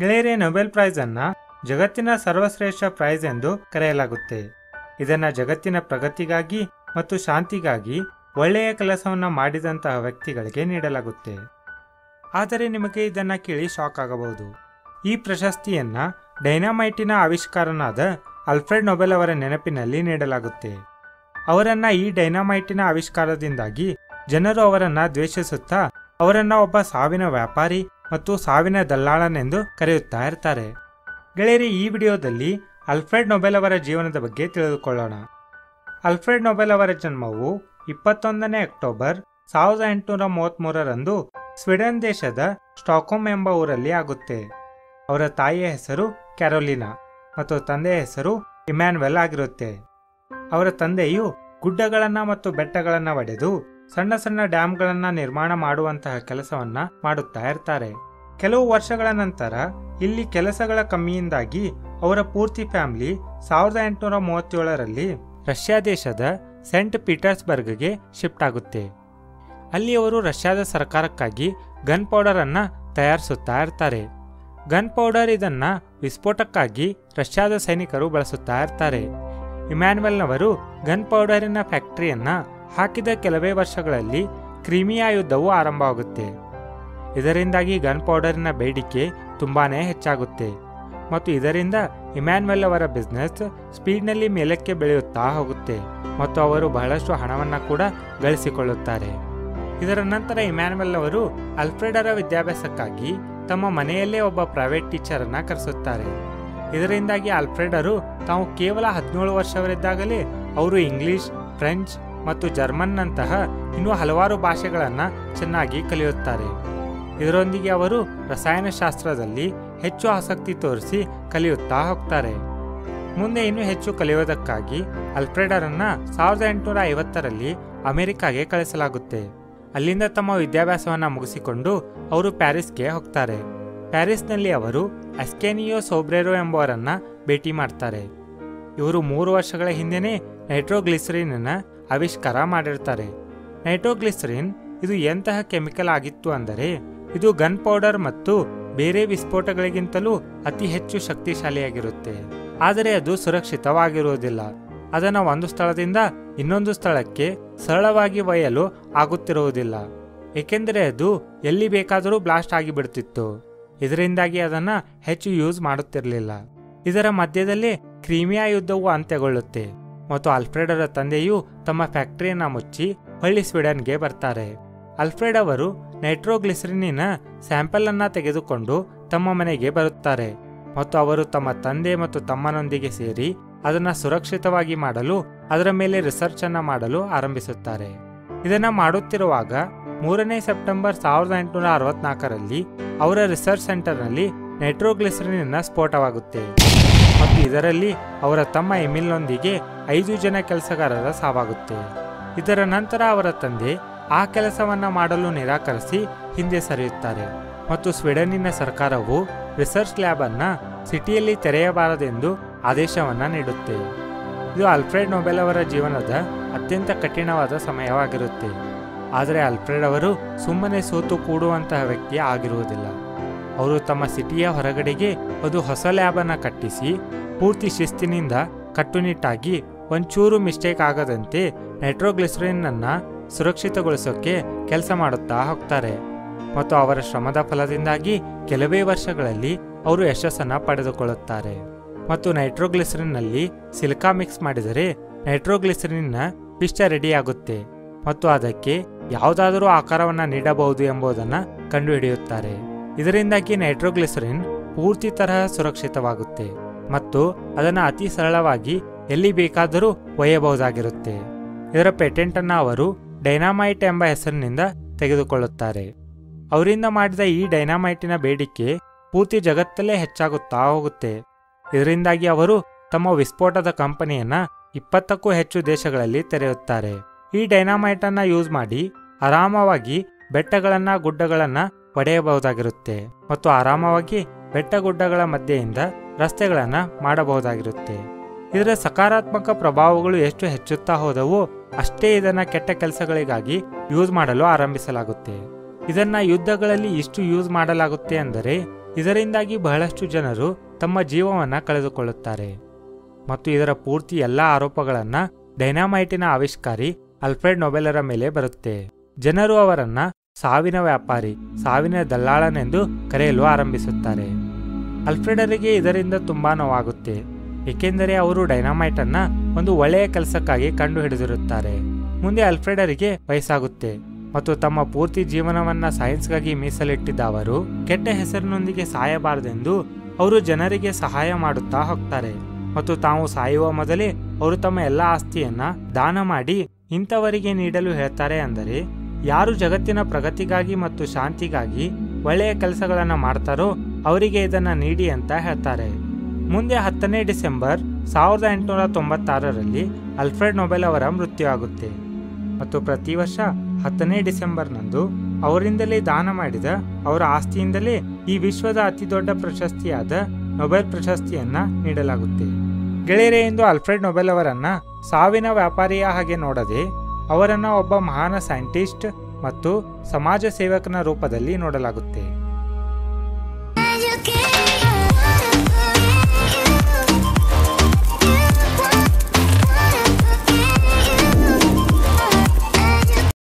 ಗೆಲೇರಿಯ Nobel prize ಅನ್ನ ಜಗತ್ತಿನ ಸರ್ವಶ್ರೇಷ್ಠ ಪ್ರೈಸ್ ಎಂದು ಕರೆಯಲಾಗುತ್ತೆ. ಇದನ್ನ ಜಗತ್ತಿನ ಪ್ರಗತಿಗಾಗಿ ಮತ್ತು ಶಾಂತಿಗಾಗಿ ಒಳ್ಳೆಯ ಕೆಲಸವನ್ನು ಮಾಡಿದಂತಹ ವ್ಯಕ್ತಿಗಳಿಗೆ ನೀಡಲಾಗುತ್ತೆ. ಆದರೆ ನಿಮಗೆ ಇದನ್ನು ಕೇಳಿ ಶಾಕ್ ಆಗಬಹುದು. ಈ ಪ್ರಶಸ್ತಿಯನ್ನು ಡೈನಮೈಟಿನ ಆವಿಷ್ಕಾರನಾದ ಆಲ್ಫ್ರೆಡ್ ನೊಬೆಲ್ ಅವರ ನೆನಪಿನಲ್ಲಿ ನೀಡಲಾಗುತ್ತೆ. ಅವರನ್ನು ಈ ಡೈನಮೈಟಿನ ಆವಿಷ್ಕಾರದಿಂದಾಗಿ ಜನರು ಅವರನ್ನು ದ್ವೇಷಿಸುತ್ತಾ ಅವರನ್ನು ಒಬ್ಬ ಸಾವಿನ ವ್ಯಾಪಾರಿ ಮತ್ತು ಸಾವಿನ ದಲ್ಲಾಳನೆಂದು ಕರೆಯುತ್ತಾ ಇರ್ತಾರೆ. ಗೆಳೆಯರಿ, ಈ ವಿಡಿಯೋದಲ್ಲಿ ಆಲ್ಫ್ರೆಡ್ ನೊಬೆಲ್ ಅವರ ಜೀವನದ ಬಗ್ಗೆ ತಿಳಿದುಕೊಳ್ಳೋಣ. ಆಲ್ಫ್ರೆಡ್ ನೊಬೆಲ್ ಅವರ ಜನ್ಮವು 21 ಅಕ್ಟೋಬರ್ 1833 ಸ್ವೀಡನ್ ದೇಶದ ಸ್ಟಾಕ್ಹೋಮ್ ಎಂಬ ಊರಲ್ಲಿ ಆಗುತ್ತೆ. ಅವರ ತಾಯಿಯ ಹೆಸರು ಕ್ಯಾರೋಲಿನಾ ಮತ್ತು ತಂದೆಯ ಹೆಸರು ಇಮ್ಯಾನ್ವೆಲ್ ಆಗಿರುತ್ತೆ. ಅವರ ತಂದೆಯು ಗುಡ್ಡಗಳನ್ನು ಮತ್ತು ಬೆಟ್ಟಗಳನ್ನು ಒಡೆದು ಸಣ್ಣ ಸಣ್ಣ ಡ್ಯಾಮ್ಗಳನ್ನು ನಿರ್ಮಾಣ ಮಾಡುವಂತಹ ಕೆಲಸವನ್ನು ಮಾಡುತ್ತಾ ಇರ್ತಾರೆ. ಕೆಲವು ವರ್ಷಗಳ ನಂತರ ಇಲ್ಲಿ ಕೆಲಸಗಳ ಕಮ್ಮಿಯಿಂದಾಗಿ ಅವರ ಪೂರ್ತಿ ಫ್ಯಾಮಿಲಿ 1837 ರಷ್ಯಾ ದೇಶದ ಸೆಂಟ್ ಪೀಟರ್ಸ್ಬರ್ಗ್ಗೆ ಶಿಫ್ಟ್ ಆಗುತ್ತೆ. ಅಲ್ಲಿ ಅವರು ರಷ್ಯಾದ ಸರ್ಕಾರಕ್ಕಾಗಿ ಗನ್ ಪೌಡರನ್ನು ತಯಾರಿಸುತ್ತಾ ಇರ್ತಾರೆ. ಗನ್ ಪೌಡರ್ ಇದನ್ನು ವಿಸ್ಫೋಟಕ್ಕಾಗಿ ರಷ್ಯಾದ ಸೈನಿಕರು ಬಳಸುತ್ತಾ ಇರ್ತಾರೆ. ಇಮ್ಯಾನ್ವೆಲ್ನವರು ಗನ್ ಪೌಡರಿನ ಫ್ಯಾಕ್ಟರಿಯನ್ನು ಹಾಕಿದ ಕೆಲವೇ ವರ್ಷಗಳಲ್ಲಿ ಕ್ರಿಮಿಯಾ ಯುದ್ಧವು ಆರಂಭವಾಗುತ್ತೆ. ಇದರಿಂದಾಗಿ ಗನ್ ಪೌಡರಿನ ಬೇಡಿಕೆ ತುಂಬಾ ಹೆಚ್ಚಾಗುತ್ತೆ ಮತ್ತು ಇದರಿಂದ ಇಮ್ಯಾನ್ವೆಲ್ ಅವರ ಬಿಸ್ನೆಸ್ ಸ್ಪೀಡ್ನಲ್ಲಿ ಮೇಲಕ್ಕೆ ಬೆಳೆಯುತ್ತಾ ಹೋಗುತ್ತೆ ಮತ್ತು ಅವರು ಬಹಳಷ್ಟು ಹಣವನ್ನು ಕೂಡ ಗಳಿಸಿಕೊಳ್ಳುತ್ತಾರೆ. ಇದರ ನಂತರ ಇಮ್ಯಾನ್ವೆಲ್ ಅವರು ಆಲ್ಫ್ರೆಡರ ವಿದ್ಯಾಭ್ಯಾಸಕ್ಕಾಗಿ ತಮ್ಮ ಮನೆಯಲ್ಲೇ ಒಬ್ಬ ಪ್ರೈವೇಟ್ ಟೀಚರನ್ನು ಕರೆಸುತ್ತಾರೆ. ಇದರಿಂದಾಗಿ ಆಲ್ಫ್ರೆಡರು ತಾವು ಕೇವಲ 17 ವರ್ಷವರಿದ್ದಾಗಲೇ ಅವರು ಇಂಗ್ಲಿಷ್, ಫ್ರೆಂಚ್ ಮತ್ತು ಜರ್ಮನ್ನಂತಹ ಇನ್ನೂ ಹಲವಾರು ಭಾಷೆಗಳನ್ನು ಚೆನ್ನಾಗಿ ಕಲಿಯುತ್ತಾರೆ. ಇದರೊಂದಿಗೆ ಅವರು ರಸಾಯನಶಾಸ್ತ್ರದಲ್ಲಿ ಹೆಚ್ಚು ಆಸಕ್ತಿ ತೋರಿಸಿ ಕಲಿಯುತ್ತಾ ಹೋಗ್ತಾರೆ. ಮುಂದೆ ಇನ್ನೂ ಹೆಚ್ಚು ಕಲಿಯೋದಕ್ಕಾಗಿ ಆಲ್ಫ್ರೆಡರನ್ನು 1850 ಅಮೆರಿಕಾಗೆ ಕಳಿಸಲಾಗುತ್ತೆ. ಅಲ್ಲಿಂದ ತಮ್ಮ ವಿದ್ಯಾಭ್ಯಾಸವನ್ನು ಮುಗಿಸಿಕೊಂಡು ಅವರು ಪ್ಯಾರಿಸ್ಗೆ ಹೋಗ್ತಾರೆ. ಪ್ಯಾರಿಸ್ನಲ್ಲಿ ಅವರು ಅಸ್ಕೆನಿಯೋ ಸೋಬ್ರೆರೋ ಎಂಬುವರನ್ನು ಭೇಟಿ ಮಾಡ್ತಾರೆ. ಇವರು 3 ವರ್ಷಗಳ ಹಿಂದೆಯೇ ನೈಟ್ರೋಗ್ಲಿಸರಿನ್ನ ಆವಿಷ್ಕಾರ ಮಾಡಿರ್ತಾರೆ. ನೈಟ್ರೋಗ್ಲಿಸರಿನ್ ಇದು ಎಂತಹ ಕೆಮಿಕಲ್ ಆಗಿತ್ತು ಅಂದರೆ, ಇದು ಗನ್ ಪೌಡರ್ ಮತ್ತು ಬೇರೆ ವಿಸ್ಫೋಟಗಳಿಗಿಂತಲೂ ಅತಿ ಹೆಚ್ಚು ಶಕ್ತಿಶಾಲಿಯಾಗಿರುತ್ತೆ. ಆದರೆ ಅದು ಸುರಕ್ಷಿತವಾಗಿರುವುದಿಲ್ಲ. ಅದನ್ನು ಒಂದು ಸ್ಥಳದಿಂದ ಇನ್ನೊಂದು ಸ್ಥಳಕ್ಕೆ ಸರಳವಾಗಿ ಒಯ್ಯಲು ಆಗುತ್ತಿರುವುದಿಲ್ಲ, ಏಕೆಂದರೆ ಅದು ಎಲ್ಲಿ ಬೇಕಾದರೂ ಬ್ಲಾಸ್ಟ್ ಆಗಿಬಿಡ್ತಿತ್ತು. ಇದರಿಂದಾಗಿ ಅದನ್ನು ಹೆಚ್ಚು ಯೂಸ್ ಮಾಡುತ್ತಿರಲಿಲ್ಲ. ಇದರ ಮಧ್ಯದಲ್ಲಿ ಕ್ರಿಮಿಯಾ ಯುದ್ಧವು ಅಂತ್ಯಗೊಳ್ಳುತ್ತೆ ಮತ್ತು ಆಲ್ಫ್ರೆಡರ ತಂದೆಯು ತಮ್ಮ ಫ್ಯಾಕ್ಟರಿಯನ್ನು ಮುಚ್ಚಿ ಹೊಳ್ಳಿ ಸ್ವೀಡನ್ಗೆ ಬರ್ತಾರೆ. ಆಲ್ಫ್ರೆಡ್ ಅವರು ನೈಟ್ರೋಗ್ಲಿಸರಿನಿನ ಸ್ಯಾಂಪಲ್ ಅನ್ನು ತೆಗೆದುಕೊಂಡು ತಮ್ಮ ಮನೆಗೆ ಬರುತ್ತಾರೆ ಮತ್ತು ಅವರು ತಮ್ಮ ತಂದೆ ಮತ್ತು ತಮ್ಮನೊಂದಿಗೆ ಸೇರಿ ಅದನ್ನು ಸುರಕ್ಷಿತವಾಗಿ ಮಾಡಲು ಅದರ ಮೇಲೆ ರಿಸರ್ಚ್ ಅನ್ನು ಮಾಡಲು ಆರಂಭಿಸುತ್ತಾರೆ. ಇದನ್ನು ಮಾಡುತ್ತಿರುವಾಗ 3 ಸೆಪ್ಟೆಂಬರ್ 1864 ಅವರ ರಿಸರ್ಚ್ ಸೆಂಟರ್ನಲ್ಲಿ ನೈಟ್ರೋಗ್ಲಿಸರಿನ್ನ ಸ್ಫೋಟವಾಗುತ್ತೆ ಮತ್ತು ಇದರಲ್ಲಿ ಅವರ ತಮ್ಮ ಎಮಿಲ್ನೊಂದಿಗೆ 5 ಜನ ಕೆಲಸಗಾರರ ಸಾವಾಗುತ್ತೆ. ಇದರ ನಂತರ ಅವರ ತಂದೆ ಆ ಕೆಲಸವನ್ನು ಮಾಡಲು ನಿರಾಕರಿಸಿ ಹಿಂದೆ ಸರಿಯುತ್ತಾರೆ ಮತ್ತು ಸ್ವೀಡನ್ನಿನ ಸರ್ಕಾರವು ರಿಸರ್ಚ್ ಲ್ಯಾಬನ್ನು ಸಿಟಿಯಲ್ಲಿ ತೆರೆಯಬಾರದೆಂದು ಆದೇಶವನ್ನು ನೀಡುತ್ತೆ. ಇದು ಆಲ್ಫ್ರೆಡ್ ನೊಬೆಲ್ ಅವರ ಜೀವನದ ಅತ್ಯಂತ ಕಠಿಣವಾದ ಸಮಯವಾಗಿರುತ್ತೆ. ಆದರೆ ಆಲ್ಫ್ರೆಡ್ ಅವರು ಸುಮ್ಮನೆ ಸೋತು ಕೂಡುವಂತಹ ವ್ಯಕ್ತಿ ಆಗಿರುವುದಿಲ್ಲ. ಅವರು ತಮ್ಮ ಸಿಟಿಯ ಹೊರಗಡೆಗೆ ಒಂದು ಹೊಸ ಲ್ಯಾಬನ್ನು ಕಟ್ಟಿಸಿ ಪೂರ್ತಿ ಶಿಸ್ತಿನಿಂದ ಕಟ್ಟುನಿಟ್ಟಾಗಿ ಒಂಚೂರು ಮಿಸ್ಟೇಕ್ ಆಗದಂತೆ ನೈಟ್ರೋಗ್ಲಿಸರಿನನ್ನು ಸುರಕ್ಷಿತಗೊಳಿಸೋಕ್ಕೆ ಕೆಲಸ ಮಾಡುತ್ತಾ ಹೋಗ್ತಾರೆ ಮತ್ತು ಅವರ ಶ್ರಮದ ಫಲದಿಂದಾಗಿ ಕೆಲವೇ ವರ್ಷಗಳಲ್ಲಿ ಅವರು ಯಶಸ್ಸನ್ನು ಪಡೆದುಕೊಳ್ಳುತ್ತಾರೆ. ಮತ್ತು ನೈಟ್ರೋಗ್ಲಿಸರಿನ್ನಲ್ಲಿ ಸಿಲಿಕಾ ಮಿಕ್ಸ್ ಮಾಡಿದರೆ ನೈಟ್ರೋಗ್ಲಿಸರಿನ್ನ ಪಿಷ್ಟ ರೆಡಿಯಾಗುತ್ತೆ ಮತ್ತು ಅದಕ್ಕೆ ಯಾವುದಾದರೂ ಆಕಾರವನ್ನು ನೀಡಬಹುದು ಎಂಬುದನ್ನು ಕಂಡುಹಿಡಿಯುತ್ತಾರೆ. ಇದರಿಂದಾಗಿ ನೈಟ್ರೋಗ್ಲಿಸರಿನ್ ಪೂರ್ತಿ ತರಹ ಸುರಕ್ಷಿತವಾಗುತ್ತೆ ಮತ್ತು ಅದನ್ನು ಅತಿ ಸರಳವಾಗಿ ಎಲ್ಲಿ ಬೇಕಾದರೂ ಒಯ್ಯಬಹುದಾಗಿರುತ್ತೆ. ಇದರ ಪೇಟೆಂಟನ್ನು ಅವರು ಡೈನಮೈಟ್ ಎಂಬ ಹೆಸರಿನಿಂದ ತೆಗೆದುಕೊಳ್ಳುತ್ತಾರೆ. ಅವರಿಂದ ಮಾಡಿದ ಈ ಡೈನಮೈಟಿನ ಬೇಡಿಕೆ ಪೂರ್ತಿ ಜಗತ್ತಲ್ಲೇ ಹೆಚ್ಚಾಗುತ್ತಾ ಹೋಗುತ್ತೆ. ಇದರಿಂದಾಗಿ ಅವರು ತಮ್ಮ ವಿಸ್ಫೋಟದ ಕಂಪನಿಯನ್ನು 20ಕ್ಕೂ ಹೆಚ್ಚು ದೇಶಗಳಲ್ಲಿ ತೆರೆಯುತ್ತಾರೆ. ಈ ಡೈನಮೈಟನ್ನು ಯೂಸ್ ಮಾಡಿ ಆರಾಮವಾಗಿ ಬೆಟ್ಟಗಳನ್ನು, ಗುಡ್ಡಗಳನ್ನು ಒಡೆಯಬಹುದಾಗಿರುತ್ತೆ ಮತ್ತು ಆರಾಮವಾಗಿ ಬೆಟ್ಟ ಗುಡ್ಡಗಳ ಮಧ್ಯೆಯಿಂದ ರಸ್ತೆಗಳನ್ನು ಮಾಡಬಹುದಾಗಿರುತ್ತೆ. ಇದರ ಸಕಾರಾತ್ಮಕ ಪ್ರಭಾವಗಳು ಎಷ್ಟು ಹೆಚ್ಚುತ್ತಾ ಹೋದವೋ ಅಷ್ಟೇ ಇದನ್ನು ಕೆಟ್ಟ ಕೆಲಸಗಳಿಗಾಗಿ ಯೂಸ್ ಮಾಡಲು ಆರಂಭಿಸಲಾಗುತ್ತೆ. ಇದನ್ನು ಯುದ್ಧಗಳಲ್ಲಿ ಇಷ್ಟು ಯೂಸ್ ಮಾಡಲಾಗುತ್ತೆ ಅಂದರೆ ಇದರಿಂದಾಗಿ ಬಹಳಷ್ಟು ಜನರು ತಮ್ಮ ಜೀವವನ್ನು ಕಳೆದುಕೊಳ್ಳುತ್ತಾರೆ. ಮತ್ತು ಇದರ ಪೂರ್ತಿ ಎಲ್ಲ ಆರೋಪಗಳನ್ನು ಡೈನಾಮೈಟಿನ ಆವಿಷ್ಕಾರಿ ಆಲ್ಫ್ರೆಡ್ ನೊಬೆಲರ ಮೇಲೆ ಬರುತ್ತೆ. ಜನರು ಅವರನ್ನು ಸಾವಿನ ವ್ಯಾಪಾರಿ, ಸಾವಿನ ದಲ್ಲಾಳನೆಂದು ಕರೆಯಲು ಆರಂಭಿಸುತ್ತಾರೆ. ಆಲ್ಫ್ರೆಡರಿಗೆ ಇದರಿಂದ ತುಂಬಾ ನೋವಾಗುತ್ತೆ, ಏಕೆಂದರೆ ಅವರು ಡೈನಾಮೈಟನ್ನು ಒಂದು ಒಳ್ಳೆಯ ಕೆಲಸಕ್ಕಾಗಿ ಕಂಡುಹಿಡಿದಿರುತ್ತಾರೆ. ಮುಂದೆ ಆಲ್ಫ್ರೆಡರಿಗೆ ವಯಸ್ಸಾಗುತ್ತೆ ಮತ್ತು ತಮ್ಮ ಪೂರ್ತಿ ಜೀವನವನ್ನು ಸೈನ್ಸ್ಗಾಗಿ ಮೀಸಲಿಟ್ಟಿದ್ದ ಅವರು ಕೆಟ್ಟ ಹೆಸರಿನೊಂದಿಗೆ ಸಾಯಬಾರದೆಂದು ಅವರು ಜನರಿಗೆ ಸಹಾಯ ಮಾಡುತ್ತಾ ಹೋಗ್ತಾರೆ. ಮತ್ತು ತಾವು ಸಾಯುವ ಮೊದಲೇ ಅವರು ತಮ್ಮ ಎಲ್ಲ ಆಸ್ತಿಯನ್ನು ದಾನ ಮಾಡಿ ಇಂಥವರಿಗೆ ನೀಡಲು ಹೇಳ್ತಾರೆ. ಅಂದರೆ ಯಾರು ಜಗತ್ತಿನ ಪ್ರಗತಿಗಾಗಿ ಮತ್ತು ಶಾಂತಿಗಾಗಿ ಒಳ್ಳೆಯ ಕೆಲಸಗಳನ್ನು ಮಾಡ್ತಾರೋ ಅವರಿಗೆ ಇದನ್ನು ನೀಡಿ ಅಂತ ಹೇಳ್ತಾರೆ. ಮುಂದೆ 10ನೇ ಡಿಸೆಂಬರ್ 1896ರಲ್ಲಿ ಆಲ್ಫ್ರೆಡ್ ನೊಬೆಲ್ ಅವರ ಮೃತ್ಯು ಆಗುತ್ತೆ. ಮತ್ತು ಪ್ರತಿ ವರ್ಷ 10ನೇ ಡಿಸೆಂಬರ್ನಂದು ಅವರಿಂದಲೇ ದಾನ ಮಾಡಿದ ಅವರ ಆಸ್ತಿಯಿಂದಲೇ ಈ ವಿಶ್ವದ ಅತಿದೊಡ್ಡ ಪ್ರಶಸ್ತಿಯಾದ ನೊಬೆಲ್ ಪ್ರಶಸ್ತಿಯನ್ನು ನೀಡಲಾಗುತ್ತೆ. ಗೆಳೆಯರೇ, ಇಂದು ಆಲ್ಫ್ರೆಡ್ ನೊಬೆಲ್ ಅವರನ್ನು ಸಾವಿನ ವ್ಯಾಪಾರಿಯ ಹಾಗೆ ನೋಡದೆ ಅವರನ್ನು ಒಬ್ಬ ಮಹಾನ ಸೈಂಟಿಸ್ಟ್ ಮತ್ತು ಸಮಾಜ ಸೇವಕನ ರೂಪದಲ್ಲಿ ನೋಡಲಾಗುತ್ತೆ.